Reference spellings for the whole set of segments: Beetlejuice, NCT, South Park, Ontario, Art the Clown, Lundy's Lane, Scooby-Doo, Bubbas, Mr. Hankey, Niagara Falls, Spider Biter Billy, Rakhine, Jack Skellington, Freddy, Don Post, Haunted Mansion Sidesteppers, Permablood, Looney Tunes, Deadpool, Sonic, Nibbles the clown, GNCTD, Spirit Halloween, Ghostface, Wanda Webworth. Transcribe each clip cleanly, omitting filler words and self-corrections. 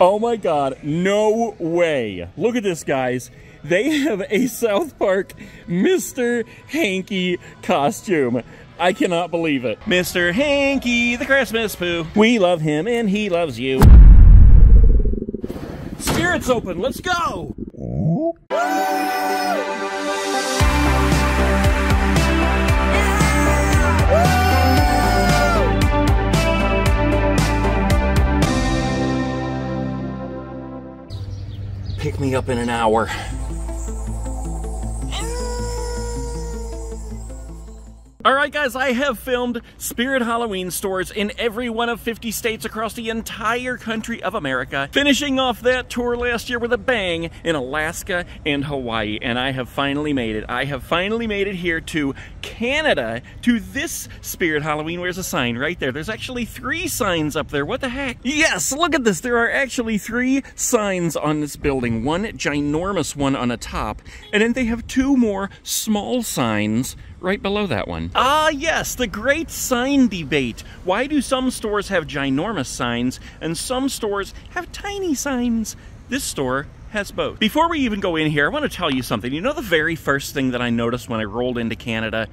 Oh my God, no way. Look at this, guys. They have a South Park Mr. Hankey costume. I cannot believe it. Mr. Hankey, the Christmas poo. We love him and he loves you. Spirit's open, let's go. Pick me up in an hour. Alright guys, I have filmed Spirit Halloween stores in every one of 50 states across the entire country of America, finishing off that tour last year with a bang in Alaska and Hawaii, and I have finally made it. I have finally made it here to Canada, to this Spirit Halloween. Where's a sign right there? There's actually 3 signs up there. What the heck? Yes, look at this. There are actually 3 signs on this building. One ginormous one on the top, and then they have 2 more small signs right below that one. Ah yes, the great sign debate. Why do some stores have ginormous signs and some stores have tiny signs? This store has both. Before we even go in here, I want to tell you something. You know the very first thing that I noticed when I rolled into Canada?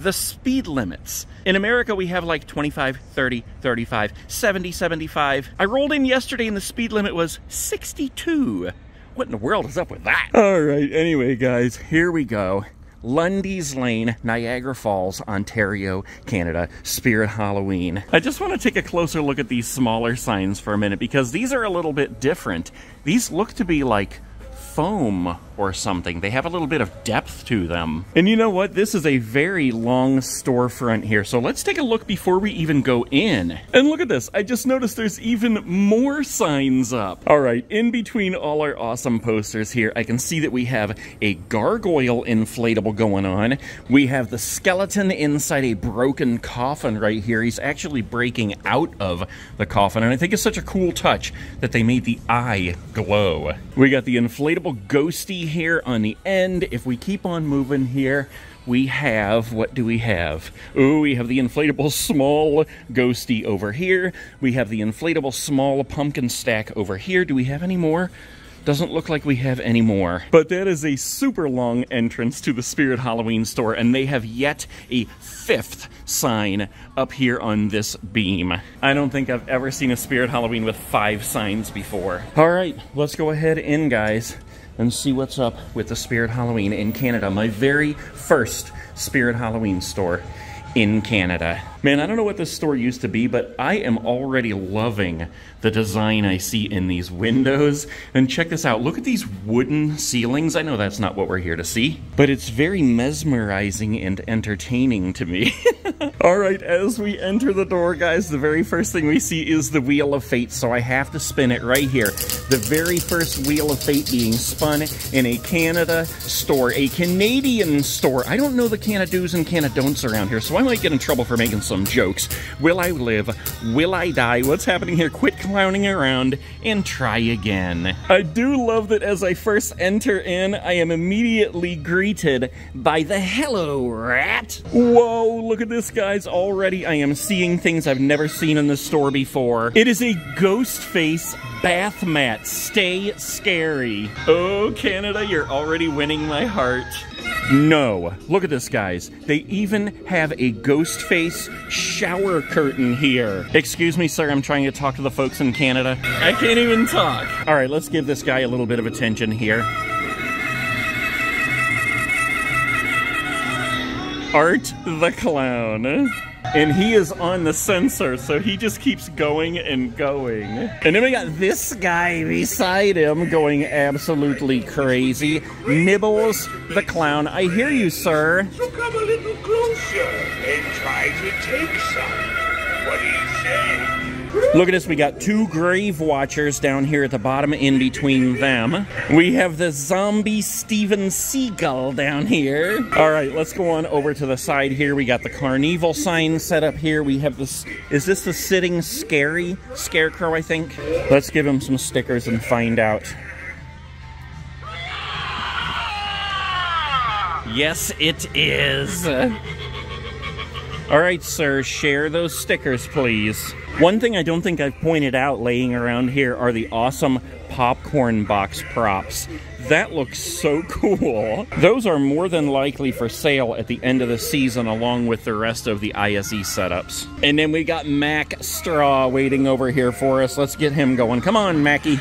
The speed limits. In America, we have like 25, 30, 35, 70, 75. I rolled in yesterday and the speed limit was 62. What in the world is up with that? All right, anyway guys, here we go. Lundy's Lane, Niagara Falls, Ontario, Canada, Spirit Halloween. I just want to take a closer look at these smaller signs for a minute because these are a little bit different. These look to be like foam or something. They have a little bit of depth to them. And you know what? This is a very long storefront here. So let's take a look before we even go in. And look at this. I just noticed there's even more signs up. All right, in between all our awesome posters here, I can see that we have a gargoyle inflatable going on. We have the skeleton inside a broken coffin right here. He's actually breaking out of the coffin. And I think it's such a cool touch that they made the eye glow. We got the inflatable ghosty here on the end. If we keep on moving here, we have, what do we have? Ooh, we have the inflatable small ghosty over here. We have the inflatable small pumpkin stack over here. Do we have any more? Doesn't look like we have any more. But that is a super long entrance to the Spirit Halloween store, and they have yet a 5th sign up here on this beam. I don't think I've ever seen a Spirit Halloween with 5 signs before. All right, let's go ahead in, guys, and see what's up with the Spirit Halloween in Canada. My very first Spirit Halloween store in Canada. Man, I don't know what this store used to be, but I am already loving the design I see in these windows. And check this out, look at these wooden ceilings. I know that's not what we're here to see, but it's very mesmerizing and entertaining to me. All right, as we enter the door, guys, the very first thing we see is the Wheel of Fate, so I have to spin it right here. The very first Wheel of Fate being spun in a Canada store, a Canadian store. I don't know the Canado's and Canadon'ts around here, so I might get in trouble for making some jokes. Will I live? Will I die? What's happening here? Quit clowning around and try again. I do love that as I first enter in, I am immediately greeted by the Hello Rat. Whoa, look at this, guys. Already I am seeing things I've never seen in this store before. It is a Ghostface bath mat. Stay scary. Oh, Canada, you're already winning my heart. No. Look at this, guys. They even have a Ghostface shower curtain here. Excuse me, sir. I'm trying to talk to the folks in Canada. I can't even talk. All right, let's give this guy a little bit of attention here. Art the Clown. And he is on the sensor, so he just keeps going and going. And then we got this guy beside him going absolutely crazy. Nibbles the Clown. I hear you, sir. So come a little closer and try to take some. What do you say? Look at this, we got 2 Grave Watchers down here at the bottom in between them. We have the zombie Steven Seagull down here. All right, let's go on over to the side here. We got the carnival sign set up here. We have this, is this the sitting scary scarecrow, I think? Let's give him some stickers and find out. Yes, it is. Alright, sir, share those stickers, please. One thing I don't think I've pointed out laying around here are the awesome popcorn box props. That looks so cool. Those are more than likely for sale at the end of the season along with the rest of the ISE setups. And then we got Mac Straw waiting over here for us. Let's get him going. Come on, Mackie.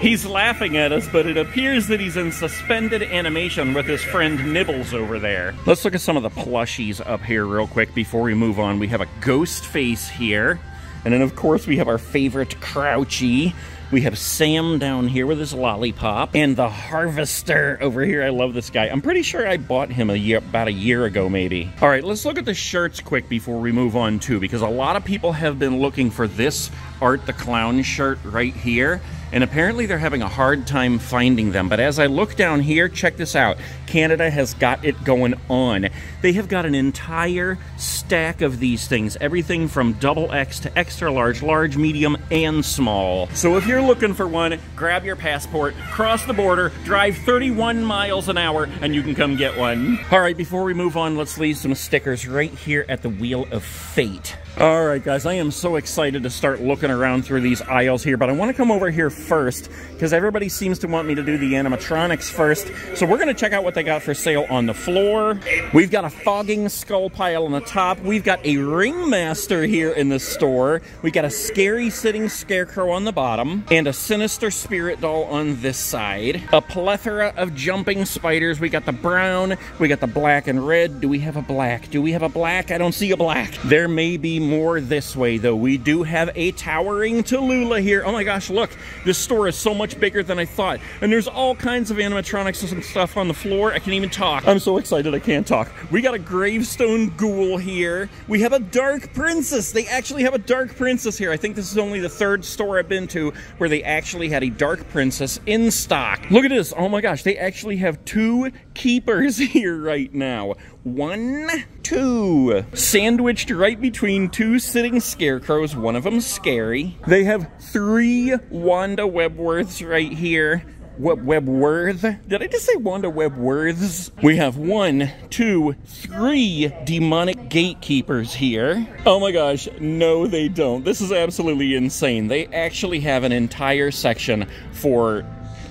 He's laughing at us, but it appears that he's in suspended animation with his friend Nibbles over there. Let's look at some of the plushies up here real quick before we move on. We have a Ghostface here, and then of course we have our favorite Crouchy. We have Sam down here with his lollipop, and the Harvester over here. I love this guy. I'm pretty sure I bought him about a year ago, maybe. All right, let's look at the shirts quick before we move on too, because a lot of people have been looking for this Art the Clown shirt right here. And apparently they're having a hard time finding them. But as I look down here, check this out. Canada has got it going on. They have got an entire stack of these things. Everything from XX to extra large, medium, and small. So if you're looking for one, grab your passport, cross the border, drive 31 miles an hour, and you can come get one. All right, before we move on, let's leave some stickers right here at the Wheel of Fate. All right, guys, I am so excited to start looking around through these aisles here, but I want to come over here first because everybody seems to want me to do the animatronics first. So we're going to check out what they got for sale on the floor. We've got a fogging skull pile on the top. We've got a ringmaster here in the store. We got a scary sitting scarecrow on the bottom and a sinister spirit doll on this side. A plethora of jumping spiders. We got the brown. We got the black and red. Do we have a black? Do we have a black? I don't see a black. There may be more this way, though. We do have a Towering Tallulah here. Oh my gosh, look. This store is so much bigger than I thought. And there's all kinds of animatronics and stuff on the floor. I can't even talk. I'm so excited I can't talk. We got a gravestone ghoul here. We have a dark princess. They actually have a dark princess here. I think this is only the third store I've been to where they actually had a dark princess in stock. Look at this. Oh my gosh, they actually have two keepers here right now. 1, 2. Sandwiched right between two sitting scarecrows, one of them scary. They have 3 Wanda Webworths right here. Webworth? Did I just say Wanda Webworths? We have 1, 2, 3 demonic gatekeepers here. Oh my gosh, no they don't. This is absolutely insane. They actually have an entire section for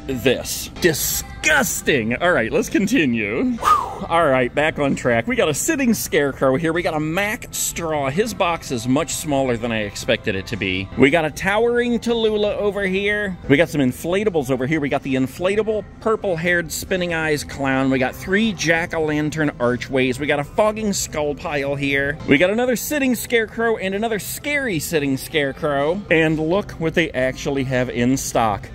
this. Disgusting. All right, let's continue. Whew. All right, back on track. We got a sitting scarecrow here. We got a Mac Straw. His box is much smaller than I expected it to be. We got a Towering Tallulah over here. We got some inflatables over here. We got the inflatable purple-haired spinning eyes clown. We got 3 jack-o'-lantern archways. We got a fogging skull pile here. We got another sitting scarecrow and another scary sitting scarecrow. And look what they actually have in stock.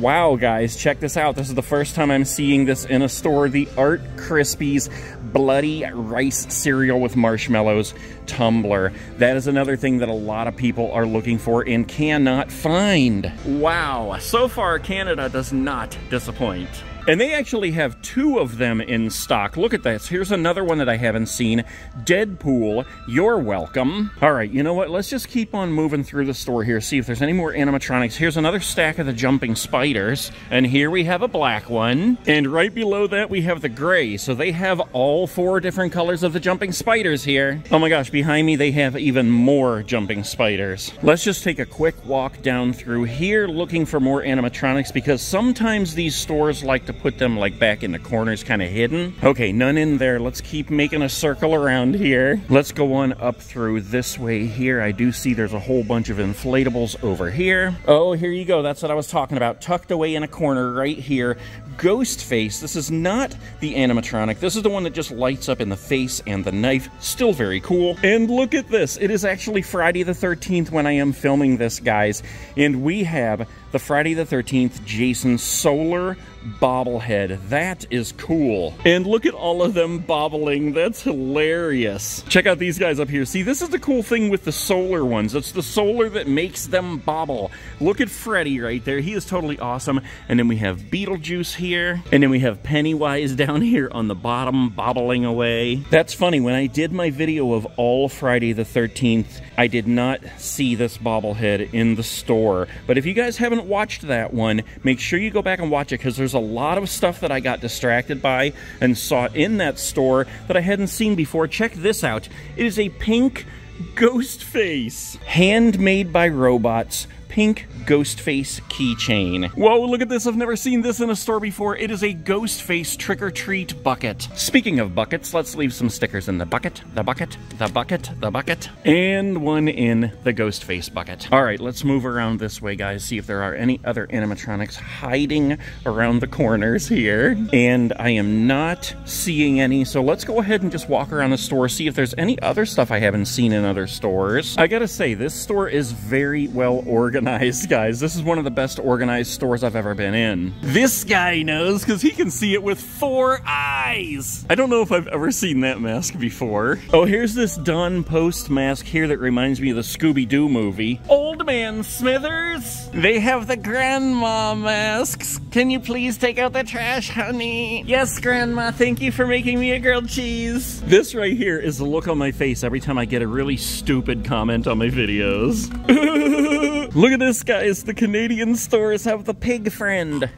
Wow, guys, check this out. This is the first time I'm seeing this in a store. The Art Crispies Bloody Rice Cereal with Marshmallows Tumbler. That is another thing that a lot of people are looking for and cannot find. Wow, so far Canada does not disappoint. And they actually have 2 of them in stock. Look at this. Here's another one that I haven't seen. Deadpool, you're welcome. All right, you know what? Let's just keep on moving through the store here, see if there's any more animatronics. Here's another stack of the jumping spiders. And here we have a black one. And right below that, we have the gray. So they have all 4 different colors of the jumping spiders here. Oh my gosh, behind me, they have even more jumping spiders. Let's just take a quick walk down through here looking for more animatronics because sometimes these stores like to put them like back in the corners, kind of hidden. Okay, none in there. Let's keep making a circle around here. Let's go on up through this way here. I do see there's a whole bunch of inflatables over here. Oh, here you go. That's what I was talking about. Tucked away in a corner right here. Ghostface. This is not the animatronic. This is the one that just lights up in the face and the knife. Still very cool. And look at this. It is actually Friday the 13th when I am filming this, guys. And we have the Friday the 13th Jason Solar bobblehead. That is cool. And look at all of them bobbling. That's hilarious. Check out these guys up here. See, this is the cool thing with the solar ones. It's the solar that makes them bobble. Look at Freddy right there. He is totally awesome. And then we have Beetlejuice here. And then we have Pennywise down here on the bottom bobbling away. That's funny. When I did my video of all Friday the 13th, I did not see this bobblehead in the store. But if you guys haven't watched that one, make sure you go back and watch it, because there's a lot of stuff that I got distracted by and saw in that store that I hadn't seen before. Check this out. It is a pink Ghostface. Handmade by robots. Pink Ghostface keychain. Whoa, look at this. I've never seen this in a store before. It is a Ghostface trick-or-treat bucket. Speaking of buckets, let's leave some stickers in the bucket, the bucket, the bucket, the bucket, and one in the Ghostface bucket. All right, let's move around this way, guys, see if there are any other animatronics hiding around the corners here. And I am not seeing any, so let's go ahead and just walk around the store, see if there's any other stuff I haven't seen in other stores. I gotta say, this store is very well organized. Nice, guys. This is one of the best organized stores I've ever been in. This guy knows, because he can see it with four eyes. I don't know if I've ever seen that mask before. Oh, here's this Don Post mask here that reminds me of the Scooby-Doo movie. Old Man Smithers! They have the grandma masks. Can you please take out the trash, honey? Yes, Grandma, thank you for making me a grilled cheese. This right here is the look on my face every time I get a really stupid comment on my videos. Look at this, guys. The Canadian stores have the pig friend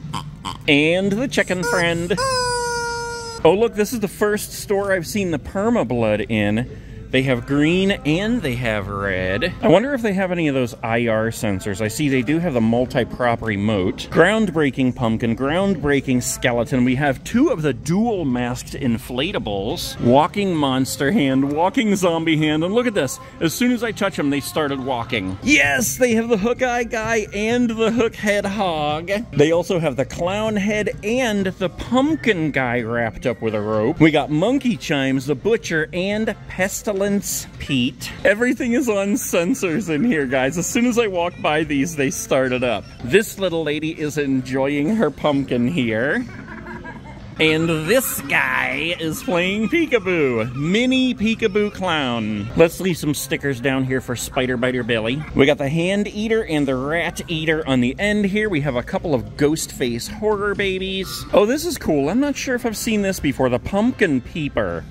and the chicken friend. Oh, look, this is the first store I've seen the Permablood in. They have green and they have red. I wonder if they have any of those IR sensors. I see they do have the multi-prop remote. Groundbreaking pumpkin, groundbreaking skeleton. We have two of the dual masked inflatables. Walking monster hand, walking zombie hand. And look at this. As soon as I touch them, they started walking. Yes, they have the hook eye guy and the hook head hog. They also have the clown head and the pumpkin guy wrapped up with a rope. We got monkey chimes, the butcher, and pestilence. Pete. Everything is on sensors in here, guys. As soon as I walk by these, they started up. This little lady is enjoying her pumpkin here. And this guy is playing peekaboo. Mini peekaboo clown. Let's leave some stickers down here for Spider Biter Billy. We got the hand eater and the rat eater on the end here. We have a couple of Ghostface horror babies. Oh, this is cool. I'm not sure if I've seen this before. The pumpkin peeper.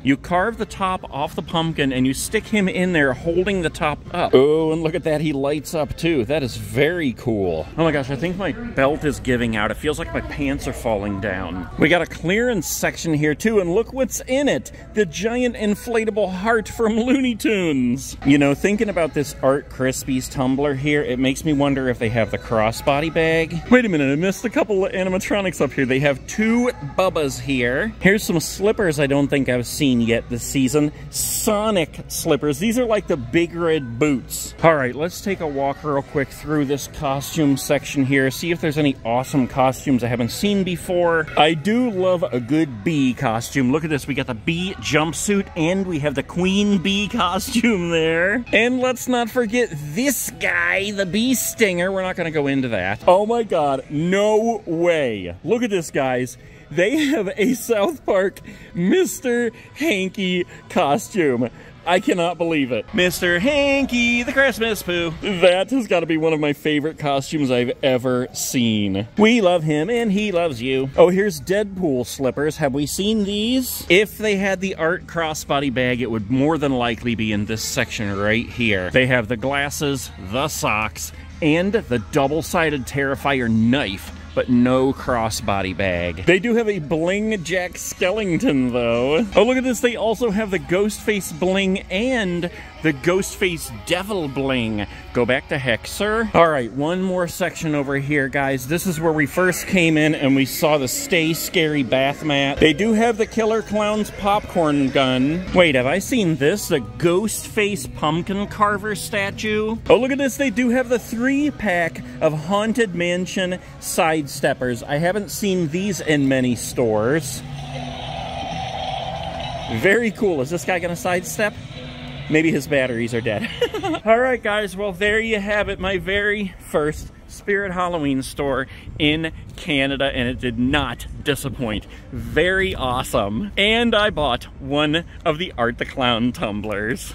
You carve the top off the pumpkin and you stick him in there holding the top up. Oh, and look at that. He lights up too. That is very cool. Oh my gosh, I think my belt is giving out. It feels like my pants are falling down. We got a clearance section here too, and look what's in it. The giant inflatable heart from Looney Tunes. You know, thinking about this Art Crispy's tumbler here, it makes me wonder if they have the crossbody bag. Wait a minute, I missed a couple of animatronics up here. They have two Bubbas here. Here's some slippers I don't think I've seen yet this season. Sonic slippers. These are like the big red boots. All right, let's take a walk real quick through this costume section here, see if there's any awesome costumes I haven't seen before. I do love a good bee costume. Look at this. We got the bee jumpsuit and we have the queen bee costume there. And let's not forget this guy, the bee stinger. We're not going to go into that. Oh my God. No way. Look at this, guys. They have a South Park Mr. Hankey costume. I cannot believe it. Mr. Hankey, the Christmas Pooh. That has got to be one of my favorite costumes I've ever seen. We love him and he loves you. Oh, here's Deadpool slippers. Have we seen these? If they had the Art crossbody bag, it would more than likely be in this section right here. They have the glasses, the socks, and the double-sided Terrifier knife, but no crossbody bag. They do have a bling Jack Skellington, though. Oh, look at this. They also have the Ghostface bling and the Ghostface devil bling. Go back to heck, sir. All right, one more section over here, guys. This is where we first came in and we saw the Stay Scary bath mat. They do have the Killer Clown's popcorn gun. Wait, have I seen this? The Ghostface pumpkin carver statue? Oh, look at this. They do have the 3-pack of Haunted Mansion Sidesteppers. I haven't seen these in many stores. Very cool. Is this guy gonna sidestep? Maybe his batteries are dead. All right, guys. Well, there you have it. My very first Spirit Halloween store in Canada, and it did not disappoint. Very awesome. And I bought one of the Art the Clown tumblers.